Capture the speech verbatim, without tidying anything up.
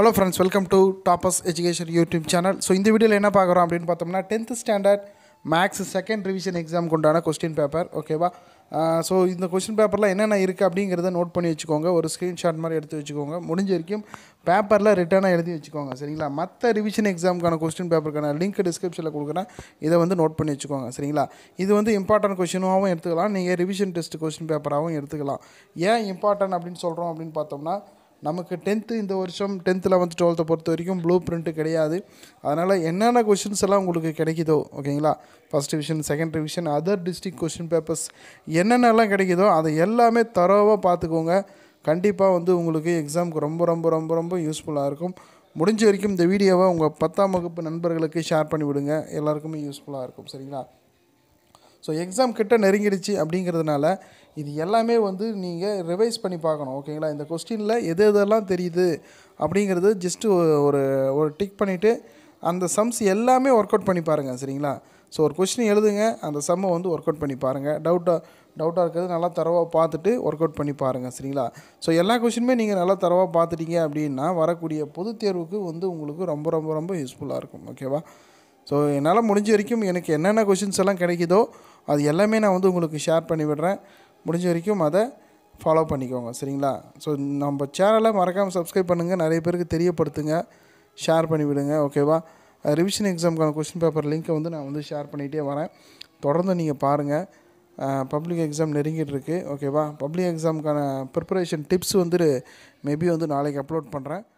Hello friends, welcome to Toppers Education YouTube channel. So in this video, let's see tenth standard max second revision exam question paper. Okay, uh, so in the question paper, la enna irukku note panni vechukonga, or screenshot mari eduthu vechukonga. Mudinjirkum paper la return a eduthu vechukonga. Seringla matta revision exam kana question paper kana link description la kodukana. Idha vandu note panni vechukonga. Seringla idhu vandu important question avum eduthukalam. Neenga revision test question paper avum eduthukalam. Yen important appdin solrom appdin paathomna நமக்கு tenth இந்த வருஷம் tenth eleventh twelfth பொறுத்த வரைக்கும் blue print கிடையாது. அதனால என்னென்ன questions எல்லாம் உங்களுக்கு கிடைக்குதோ ஓகேங்களா? First division, second division, other district question papers என்னென்ன எல்லாம் கிடைக்குதோ அதை எல்லாமே தரோவா பாத்துக்கோங்க. கண்டிப்பா வந்து உங்களுக்கு எக்ஸாம்க்கு ரொம்ப ரொம்ப ரொம்ப ரொம்ப யூஸ்புல்லா இருக்கும். முடிஞ்ச வரைக்கும் இந்த வீடியோவை உங்க பத்தாம் வகுப்பு நண்பர்களுக்கு ஷேர் பண்ணி விடுங்க. எல்லாருக்கும் யூஸ்புல்லா இருக்கும். சரிங்களா? So exam கிட்ட நெருங்கிடுச்சு அப்படிங்கிறதுனால இது எல்லாமே வந்து நீங்க ரிவைஸ் பண்ணி பார்க்கணும் ஓகேங்களா இந்த क्वेश्चनல எது எதெல்லாம் தெரியுது அப்படிங்கிறது just ஒரு ஒரு டிக் பண்ணிட்டு அந்த சம்ஸ் எல்லாமே வொர்க் அவுட் பண்ணி பாருங்க சரிங்களா சோ ஒரு क्वेश्चन எழுதுங்க அந்த சம்ம வந்து வொர்க் அவுட் பண்ணி பாருங்க டவுட் டவுட்டா இருக்குது நல்லா தரவா பார்த்துட்டு வொர்க் அவுட் பண்ணி பாருங்க சரிங்களா சோ எல்லா क्वेश्चनமே நீங்க நல்லா தரவா பார்த்துட்டீங்க அப்படினா வரக்கூடிய பொது தேர்வுக்கு வந்து உங்களுக்கு ரொம்ப ரொம்ப ரொம்ப யூஸ்புல்லா இருக்கும் ஓகேவா சோ என்னால முடிஞ்ச வரைக்கும் எனக்கு என்னென்ன क्वेश्चंस எல்லாம் கிடைக்குதோ அது எல்லாமே நான் வந்து உங்களுக்கு ஷேர் பண்ணி விடுறேன் முடிஞ்ச வரைக்கும் அத ஃபாலோ பண்ணிக்கோங்க சரிங்களா சோ நம்ம சேனலை மறக்காம சப்ஸ்கிரைப் பண்ணுங்க நிறைய பேருக்கு தெரியப்படுத்துங்க ஷேர் பண்ணி விடுங்க ஓகேவா ரிவிஷன் எக்ஸாம்க்கான क्वेश्चन பேப்பர் லிங்க் வந்து நான் வந்து ஷேர் பண்ணிட்டே வரேன் தொடர்ந்து நீங்க பாருங்க பப்ளிக் எக்ஸாம் நெருங்கிட்டு இருக்கு ஓகேவா பப்ளிக் எக்ஸாம்க்கான प्रिपरेशन டிப்ஸ் வந்து மேபி வந்து நாளைக்கு அப்லோட் பண்றேன்